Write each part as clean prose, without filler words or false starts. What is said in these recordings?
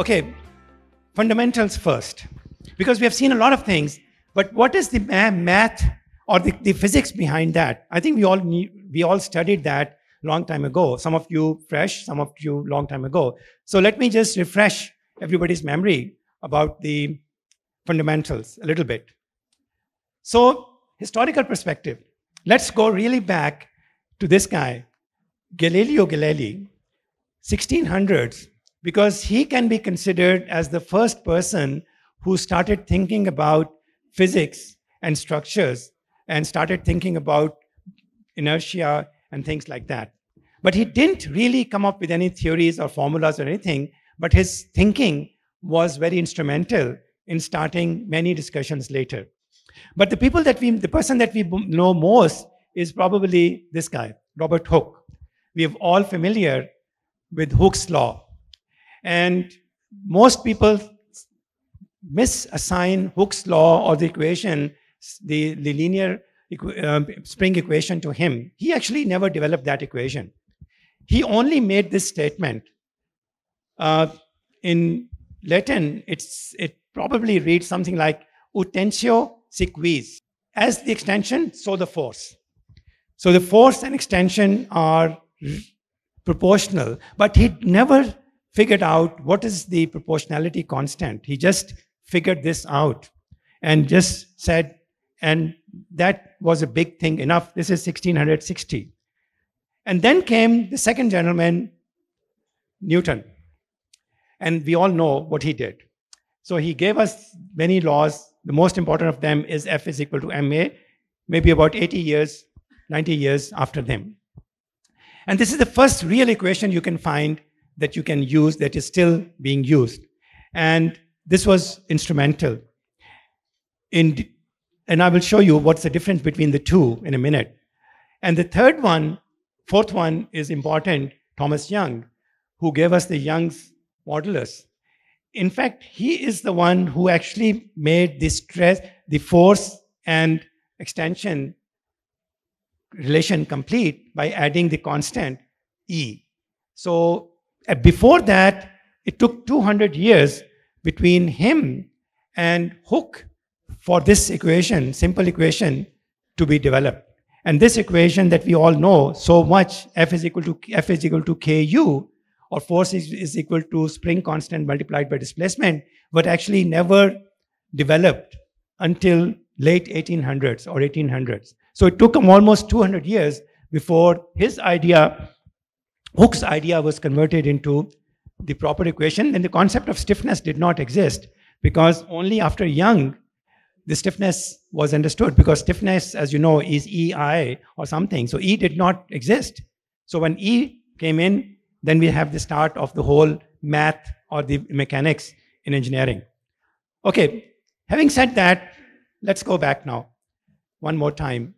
Okay, fundamentals first, because we have seen a lot of things, but what is the math or the physics behind that? I think we all studied that long time ago. Some of you fresh, some of you long time ago. So let me just refresh everybody's memory about the fundamentals a little bit. So historical perspective. Let's go really back to this guy, Galileo Galilei, 1600s, because he can be considered as the first person who started thinking about physics and structures and started thinking about inertia and things like that. But he didn't really come up with any theories or formulas or anything, but his thinking was very instrumental in starting many discussions later. But the person that we know most is probably this guy, Robert Hooke. We are all familiar with Hooke's law. And most people misassign Hooke's law or the equation, the linear spring equation to him. He actually never developed that equation. He only made this statement. In Latin, it probably reads something like utensio sic vis. As the extension, so the force. So the force and extension are proportional, but he never figured out what is the proportionality constant. He just figured this out and just said, and that was a big thing enough. This is 1660. And then came the second gentleman, Newton. And we all know what he did. So he gave us many laws. The most important of them is F is equal to ma, maybe about 80 years, 90 years after them. And this is the first real equation you can find that you can use that is still being used. And this was instrumental. And I will show you what's the difference between the two in a minute. And the fourth one is important, Thomas Young, who gave us the Young's modulus. In fact, he is the one who actually made the stress, the force and extension relation complete by adding the constant E. So before that, it took 200 years between him and Hooke for this equation, simple equation, to be developed. And this equation that we all know so much, F is equal to KU, or force is equal to spring constant multiplied by displacement, but actually never developed until late 1800s or 1800s. So it took him almost 200 years before his idea, Hooke's idea, was converted into the proper equation. And the concept of stiffness did not exist, because only after Young, the stiffness was understood, because stiffness, as you know, is EI or something. So E did not exist. So when E came in, then we have the start of the whole math or the mechanics in engineering. Okay, having said that, let's go back now one more time.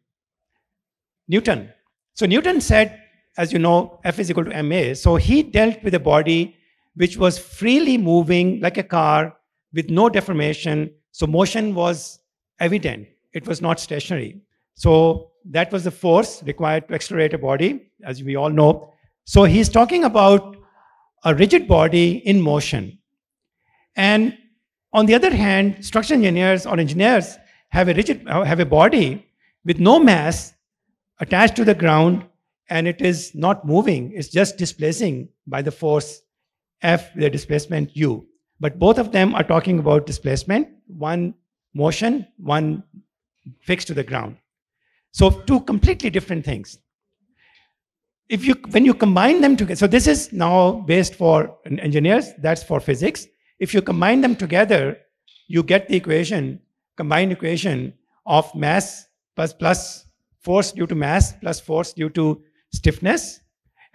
Newton. So Newton said, as you know, F is equal to ma. So he dealt with a body which was freely moving like a car with no deformation. So motion was evident. It was not stationary. So that was the force required to accelerate a body, as we all know. So he's talking about a rigid body in motion. And on the other hand, structural engineers or engineers have a body with no mass attached to the ground, and it is not moving. It's just displacing by the force F, the displacement U. But both of them are talking about displacement, one motion, one fixed to the ground. So two completely different things. When you combine them together, so this is now based for engineers, that's for physics. If you combine them together, you get the equation, combined equation of mass plus force due to mass plus force due to stiffness,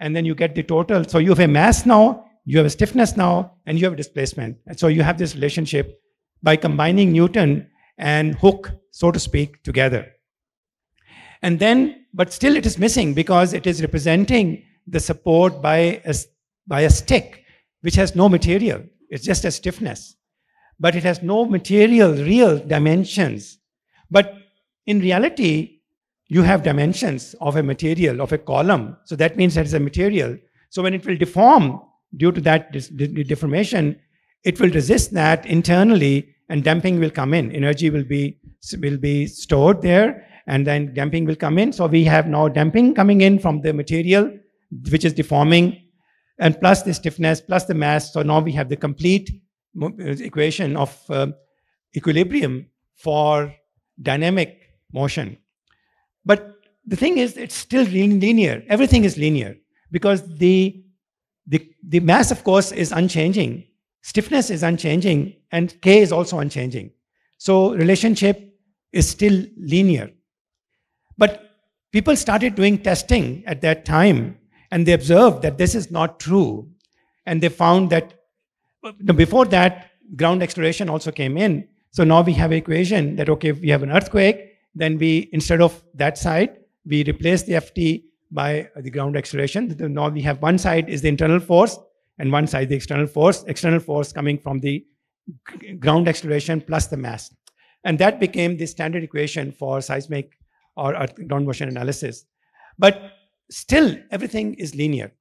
and then you get the total. So you have a mass now, you have a stiffness now, and you have a displacement. And so you have this relationship by combining Newton and Hooke, so to speak, together. And then, but still it is missing, because it is representing the support by a stick, which has no material. It's just a stiffness. But it has no material, real dimensions. But in reality, you have dimensions of a material, of a column. So that means that it's a material. So when it will deform due to that deformation, it will resist that internally and damping will come in. Energy will be stored there and then damping will come in. So we have now damping coming in from the material which is deforming, and plus the stiffness, plus the mass. So now we have the complete equation of equilibrium for dynamic motion. But the thing is, it's still linear. Everything is linear because the mass, of course, is unchanging. Stiffness is unchanging, and K is also unchanging. So relationship is still linear. But people started doing testing at that time, and they observed that this is not true. And they found that before that, ground acceleration also came in. So now we have an equation that, okay, if we have an earthquake, then we, instead of that side, we replace the Ft by the ground acceleration. Now we have one side is the internal force, and one side the external force coming from the ground acceleration plus the mass. And that became the standard equation for seismic or ground motion analysis. But still, everything is linear.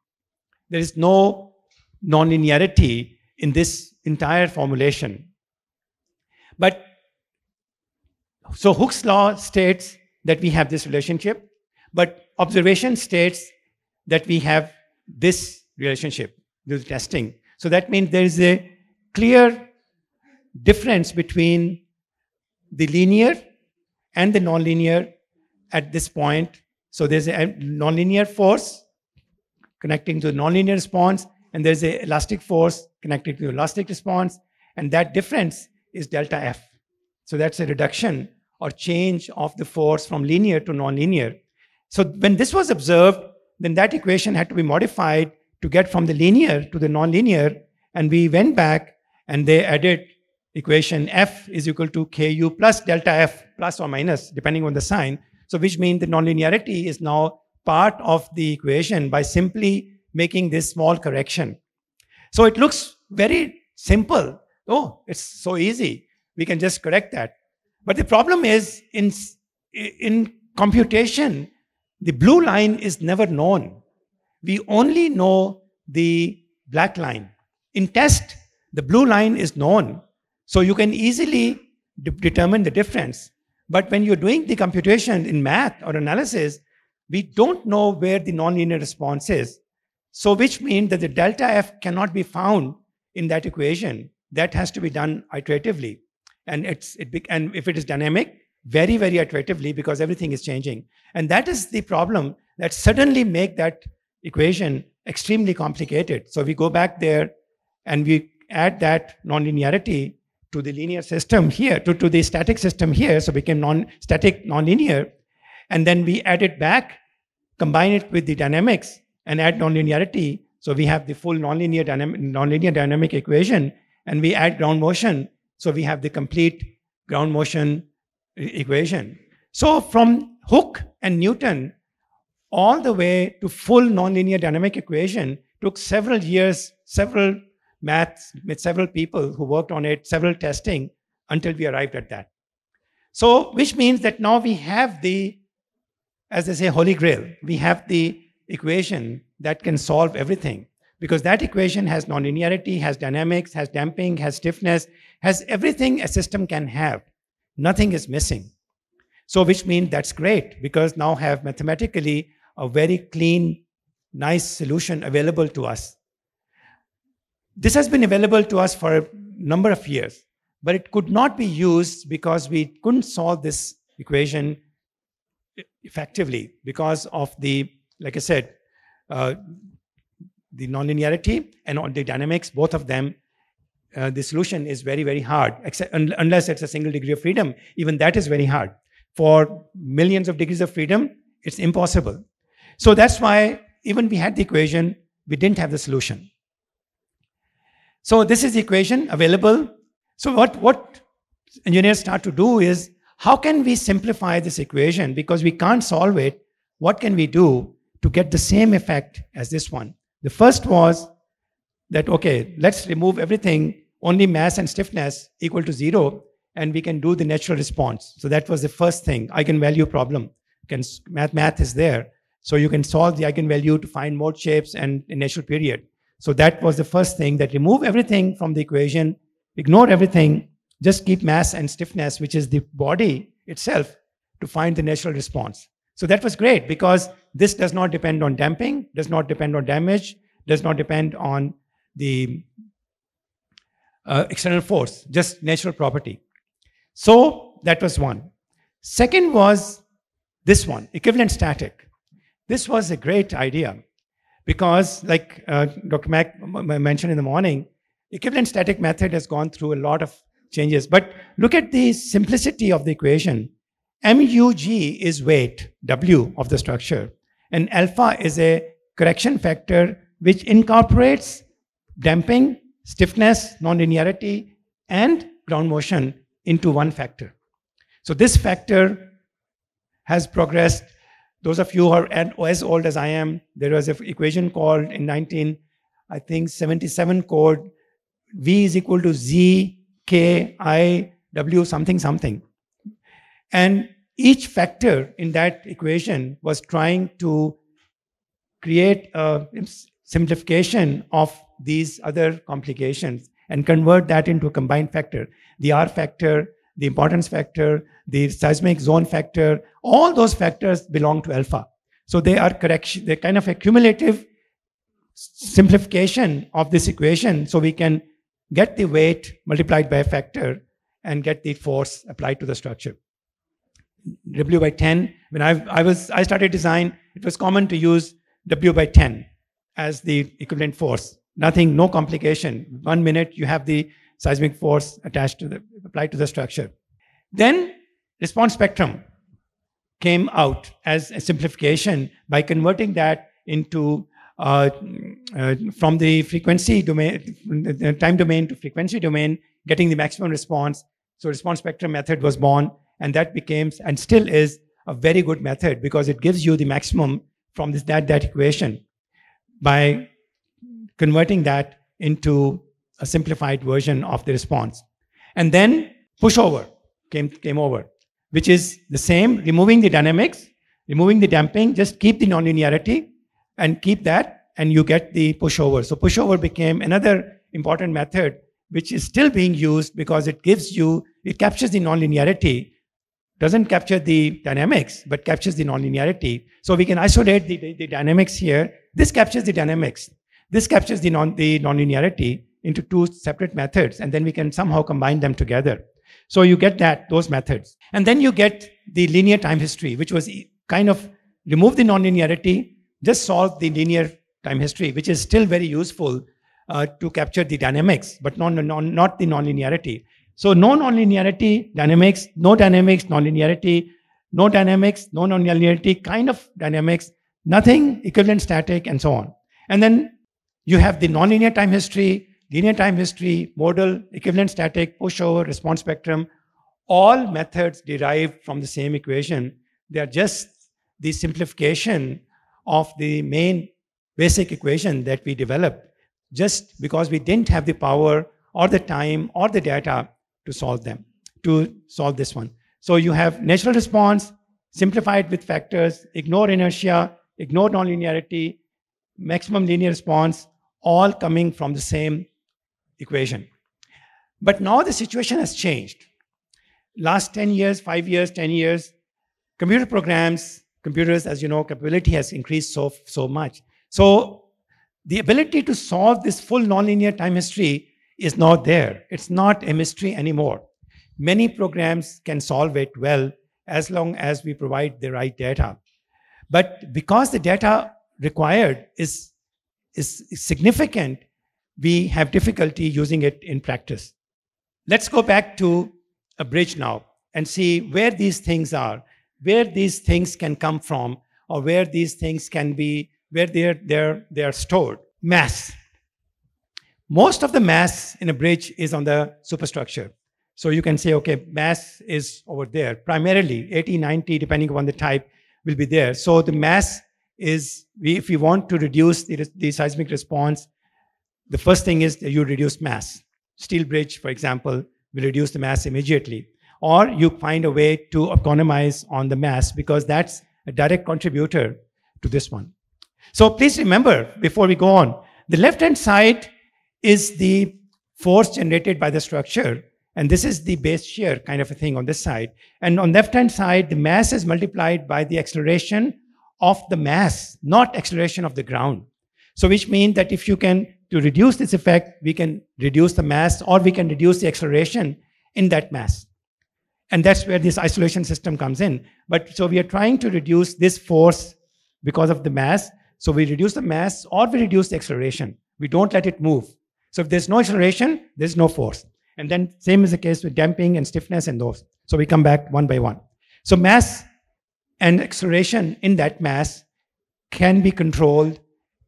There is no non-linearity in this entire formulation. But so Hooke's law states that we have this relationship, but observation states that we have this relationship, this testing. So that means there is a clear difference between the linear and the nonlinear at this point. So there's a nonlinear force connecting to the nonlinear response, and there's an elastic force connected to the elastic response, and that difference is delta F. So that's a reduction or change of the force from linear to nonlinear. So when this was observed, then that equation had to be modified to get from the linear to the nonlinear, and we went back and they added equation F is equal to Ku plus delta F, plus or minus, depending on the sign. So which means the nonlinearity is now part of the equation by simply making this small correction. So it looks very simple. Oh, it's so easy. We can just correct that. But the problem is in computation, the blue line is never known. We only know the black line. In test, the blue line is known, so you can easily determine the difference. But when you're doing the computation in math or analysis, we don't know where the nonlinear response is. So which means that the delta F cannot be found in that equation. That has to be done iteratively. And and if it is dynamic, very, very iteratively, because everything is changing. And that is the problem that suddenly make that equation extremely complicated. So we go back there and we add that nonlinearity to the linear system here, to the static system here, so it became non-static, nonlinear. And then we add it back, combine it with the dynamics, and add nonlinearity. So we have the full nonlinear dynamic equation, and we add ground motion, so we have the complete ground motion equation. So from Hooke and Newton, all the way to full nonlinear dynamic equation took several years, several maths with several people who worked on it, several testing, until we arrived at that. So which means that now we have the, as they say, holy grail. We have the equation that can solve everything, because that equation has nonlinearity, has dynamics, has damping, has stiffness, has everything a system can have. Nothing is missing. So which means that's great, because now have mathematically a very clean, nice solution available to us. This has been available to us for a number of years, but it could not be used because we couldn't solve this equation effectively because of the, like I said, the nonlinearity and all the dynamics, both of them. The solution is very, very hard, except unless it's a single degree of freedom. Even that is very hard. For millions of degrees of freedom, it's impossible. So that's why even we had the equation, we didn't have the solution. So this is the equation available. So what engineers start to do is, how can we simplify this equation? Because we can't solve it. What can we do to get the same effect as this one? The first was that, okay, let's remove everything, only mass and stiffness equal to 0, and we can do the natural response. So that was the first thing, eigenvalue problem. Math is there. So you can solve the eigenvalue to find mode shapes and initial period. So that was the first thing, that remove everything from the equation, ignore everything, just keep mass and stiffness, which is the body itself, to find the natural response. So that was great, because this does not depend on damping, does not depend on damage, does not depend on the external force, just natural property. So that was one. Second was this one, equivalent static. This was a great idea because, like Dr. Mack mentioned in the morning, equivalent static method has gone through a lot of changes. But look at the simplicity of the equation. Mug is weight, W of the structure, and alpha is a correction factor which incorporates damping, stiffness, nonlinearity, and ground motion into one factor. So this factor has progressed. Those of you who are as old as I am, there was an equation called in 1977 code, V is equal to Z, K, I, W, something, something. And each factor in that equation was trying to create a simplification of these other complications and convert that into a combined factor. The R factor, the importance factor, the seismic zone factor, all those factors belong to alpha. So they are correction, they're kind of a cumulative simplification of this equation, so we can get the weight multiplied by a factor and get the force applied to the structure. W by 10, when I started design, it was common to use W by 10 as the equivalent force. Nothing, no complication. 1 minute you have the seismic force attached to the, applied to the structure. Then response spectrum came out as a simplification by converting that into from the frequency domain, time domain to frequency domain, getting the maximum response. So response spectrum method was born, and that became and still is a very good method because it gives you the maximum from this, that equation by converting that into a simplified version of the response. And then pushover came over, which is the same, removing the dynamics, removing the damping, just keep the nonlinearity and keep that, and you get the pushover. So pushover became another important method which is still being used because it gives you, it captures the nonlinearity, doesn't capture the dynamics, but captures the nonlinearity. So we can isolate the dynamics here. This captures the dynamics. This captures the nonlinearity into two separate methods, and then we can somehow combine them together. So you get that, those methods. And then you get the linear time history, which was kind of remove the nonlinearity, just solve the linear time history, which is still very useful to capture the dynamics, but not the nonlinearity. So no nonlinearity, dynamics, nonlinearity, no dynamics, no nonlinearity, kind of dynamics, nothing, equivalent static, and so on. And then you have the nonlinear time history, linear time history, modal, equivalent static, pushover, response spectrum. All methods derived from the same equation. They are just the simplification of the main basic equation that we developed, just because we didn't have the power or the time or the data to solve them, to solve this one. So you have natural response, simplified with factors, ignore inertia, ignore nonlinearity, maximum linear response, all coming from the same equation. But now the situation has changed. Last 10 years, 5 years, 10 years, computer programs, computers, as you know, capability has increased so much. So the ability to solve this full nonlinear time history is not there. It's not a mystery anymore. Many programs can solve it well as long as we provide the right data. But because the data required is significant, we have difficulty using it in practice. Let's go back to a bridge now and see where these things are, where these things can come from, or where these things can be, where they are stored. Mass. Most of the mass in a bridge is on the superstructure. So you can say, okay, mass is over there. Primarily, 80, 90, depending upon the type, will be there. So the mass is, if you want to reduce the seismic response, the first thing is that you reduce mass. Steel bridge, for example, will reduce the mass immediately. Or you find a way to economize on the mass, because that's a direct contributor to this one. So please remember, before we go on, The left-hand side is the force generated by the structure, and this is the base shear kind of a thing on this side. And on the left-hand side, the mass is multiplied by the acceleration of the mass, not acceleration of the ground. So which means that if you can, to reduce this effect, we can reduce the mass or we can reduce the acceleration in that mass. And that's where this isolation system comes in. But so we are trying to reduce this force because of the mass. So we reduce the mass or we reduce the acceleration. We don't let it move. So if there's no acceleration, there's no force. And then same is the case with damping and stiffness and those. So we come back one by one. So mass and acceleration in that mass can be controlled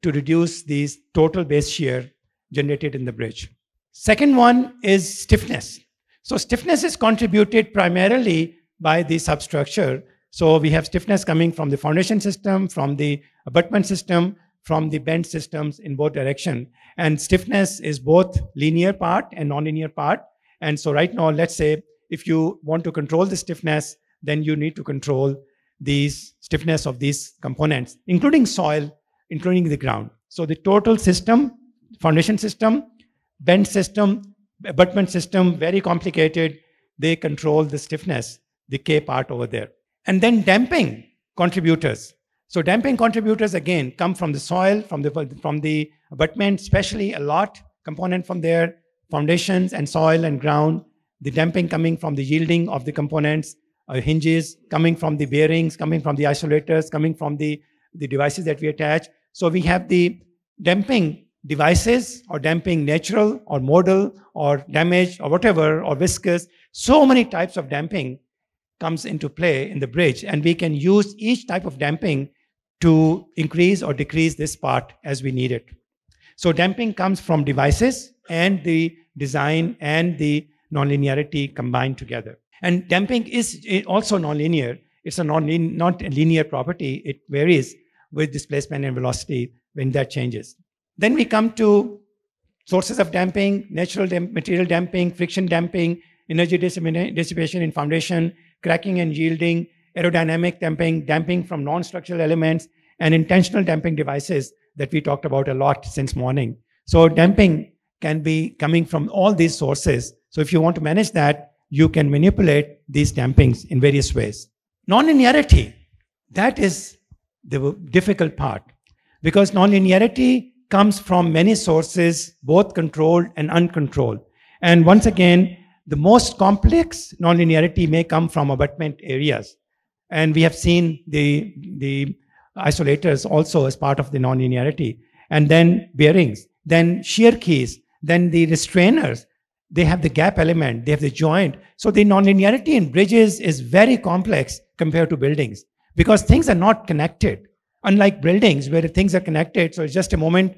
to reduce these total base shear generated in the bridge. Second one is stiffness. So stiffness is contributed primarily by the substructure. So we have stiffness coming from the foundation system, from the abutment system, from the bent systems in both directions. And stiffness is both linear part and nonlinear part. And so right now, let's say if you want to control the stiffness, then you need to control these stiffness of these components, including soil, including the ground. So the total system, foundation system, bent system, abutment system, very complicated. They control the stiffness, the K part over there. And then damping contributors. So damping contributors again come from the soil, from the abutment, especially a lot component from there, foundations and soil and ground. The damping coming from the yielding of the components, hinges, coming from the bearings, coming from the isolators, coming from the devices that we attach. So we have the damping devices or damping natural or modal or damage or whatever or viscous. So many types of damping comes into play in the bridge, and we can use each type of damping to increase or decrease this part as we need it. So damping comes from devices and the design and the nonlinearity combined together. And damping is also nonlinear. It's a non-linear property. It varies with displacement and velocity when that changes. Then we come to sources of damping, natural material damping, friction damping, energy dissipation in foundation, cracking and yielding, aerodynamic damping, damping from non-structural elements, and intentional damping devices that we talked about a lot since morning. So damping can be coming from all these sources. So if you want to manage that, you can manipulate these dampings in various ways. Nonlinearity, that is the difficult part, because nonlinearity comes from many sources, both controlled and uncontrolled. And once again, the most complex nonlinearity may come from abutment areas. And we have seen the isolators also as part of the nonlinearity. And then bearings, then shear keys, then the restrainers. They have the gap element, they have the joint. So the nonlinearity in bridges is very complex compared to buildings, because things are not connected. Unlike buildings where things are connected, so it's just a moment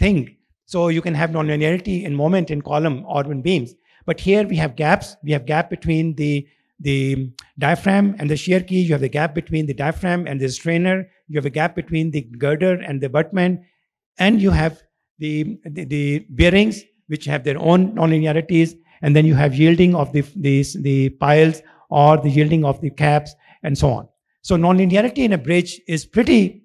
thing. So you can have nonlinearity in moment in column or in beams. But here we have gaps. We have gap between the diaphragm and the shear key. You have the gap between the diaphragm and the restrainer. You have a gap between the girder and the abutment. And you have the bearings, which have their own nonlinearities. And then you have yielding of the piles or the yielding of the caps and so on. So nonlinearity in a bridge is pretty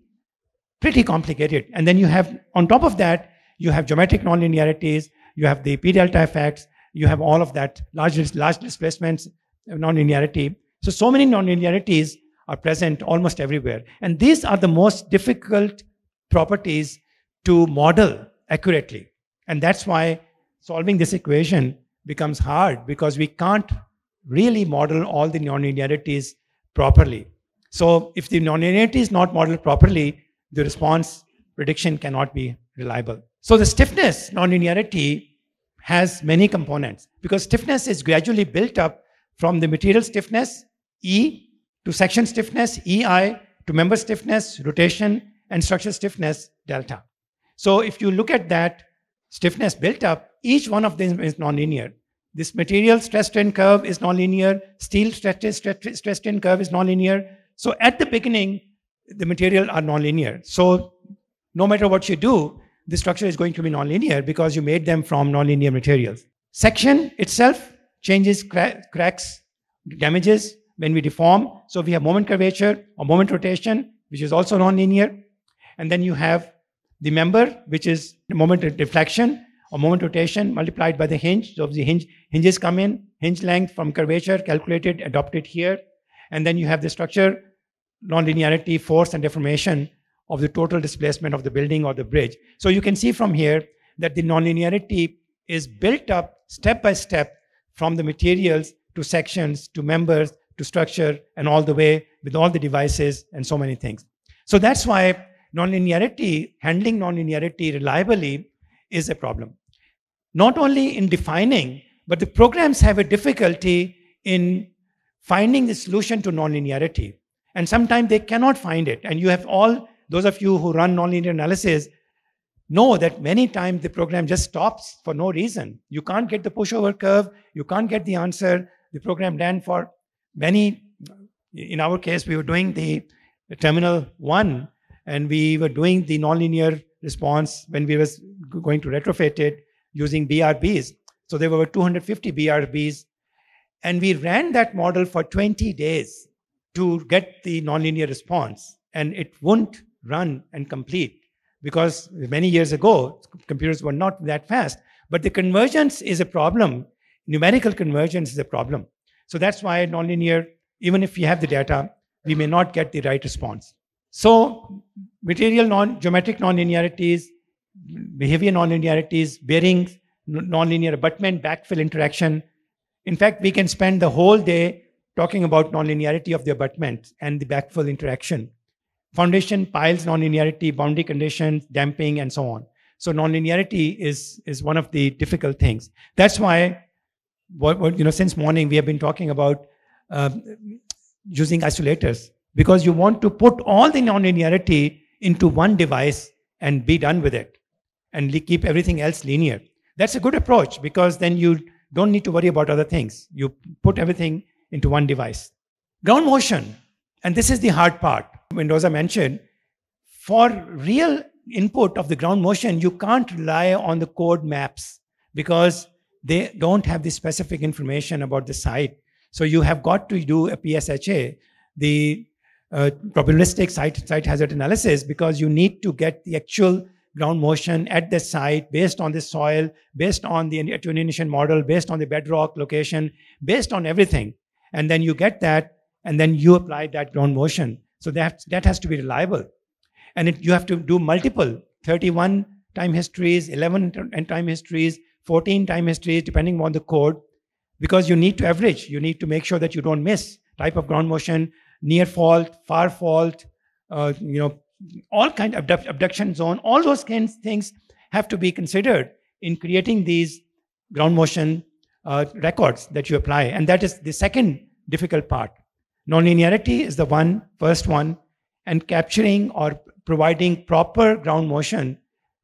complicated. And then you have, on top of that, you have geometric nonlinearities. You have the p-delta effects. You have all of that, large displacements, nonlinearity. So many nonlinearities are present almost everywhere. And these are the most difficult properties to model accurately. And that's why solving this equation becomes hard, because we can't really model all the nonlinearities properly. So if the nonlinearity is not modeled properly, the response prediction cannot be reliable. So the stiffness nonlinearity has many components, because stiffness is gradually built up from the material stiffness, E, to section stiffness, EI, to member stiffness, rotation, and structure stiffness, delta. So if you look at that stiffness built up, each one of them is nonlinear. This material stress-strain curve is nonlinear. Steel stress-strain curve is nonlinear. So at the beginning, the material are nonlinear. So no matter what you do, the structure is going to be nonlinear, because you made them from nonlinear materials. Section itself changes, cracks, damages when we deform. So we have moment curvature or moment rotation, which is also nonlinear. And then you have the member, which is the moment of deflection or moment rotation, multiplied by the hinge. So the hinges come in, hinge length from curvature calculated, adopted here. And then you have the structure, nonlinearity, force, and deformation of the total displacement of the building or the bridge. So you can see from here that the nonlinearity is built up step by step from the materials to sections to members to structure and all the way with all the devices and so many things. So that's why nonlinearity, handling nonlinearity reliably is a problem. Not only in defining, but the programs have a difficulty in finding the solution to nonlinearity. And sometimes they cannot find it. And you have all, those of you who run nonlinear analysis know that many times the program just stops for no reason. You can't get the pushover curve. You can't get the answer. The program ran for many, in our case, we were doing the terminal one, and we were doing the nonlinear response when we were going to retrofit it using BRBs. So there were 250 BRBs. And we ran that model for 20 days to get the nonlinear response. And it wouldn't run and complete because many years ago, computers were not that fast. But the convergence is a problem. Numerical convergence is a problem. So that's why nonlinear, even if we have the data, we may not get the right response. So material geometric nonlinearities, behavior nonlinearities, bearings, nonlinear abutment, backfill interaction. In fact, we can spend the whole day talking about nonlinearity of the abutment and the backfill interaction. Foundation, piles, nonlinearity, boundary conditions, damping, and so on. So nonlinearity is one of the difficult things. That's why, since morning we have been talking about using isolators, because you want to put all the nonlinearity into one device and be done with it and keep everything else linear. That's a good approach because then you don't need to worry about other things. You put everything into one device. Ground motion, and this is the hard part. Mendoza mentioned, for real input of the ground motion, you can't rely on the code maps because they don't have the specific information about the site. So you have got to do a PSHA, the probabilistic site hazard analysis, because you need to get the actual ground motion at the site based on the soil, based on the attenuation model, based on the bedrock location, based on everything. And then you get that, and then you apply that ground motion. So that has to be reliable. And you have to do multiple, 31 time histories, 11 time histories, 14 time histories, depending on the code, because you need to average. You need to make sure that you don't miss type of ground motion, near fault, far fault, all kinds of abduction zone. All those kinds of things have to be considered in creating these ground motion records that you apply. And that is the second difficult part. Nonlinearity is the first one, and capturing or providing proper ground motion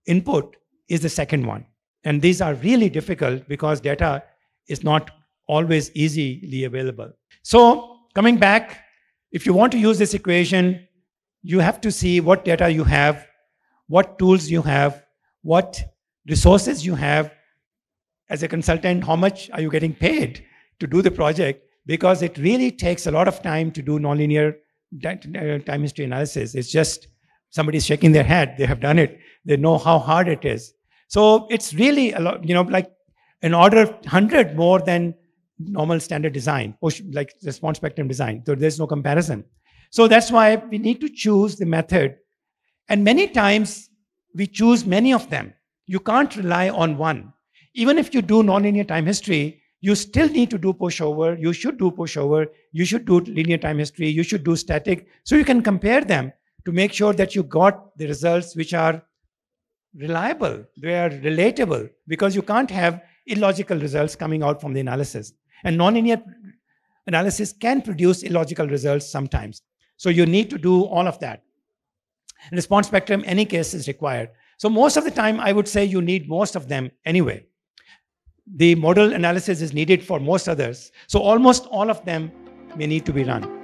input is the second one. And these are really difficult because data is not always easily available. So coming back, if you want to use this equation, you have to see what data you have, what tools you have, what resources you have. As a consultant, how much are you getting paid to do the project? Because it really takes a lot of time to do nonlinear time history analysis. It's just somebody's shaking their head. They have done it. They know how hard it is. So it's really a lot, like an order of 100 more than normal standard design, or like response spectrum design. So there's no comparison. So that's why we need to choose the method. And many times we choose many of them. You can't rely on one. Even if you do nonlinear time history, you still need to do pushover. You should do pushover. You should do linear time history. You should do static. So you can compare them to make sure that you got the results which are reliable. They are relatable, because you can't have illogical results coming out from the analysis. And nonlinear analysis can produce illogical results sometimes. So you need to do all of that. Response spectrum, any case, is required. So most of the time, I would say you need most of them anyway. The modal analysis is needed for most others. So almost all of them may need to be run.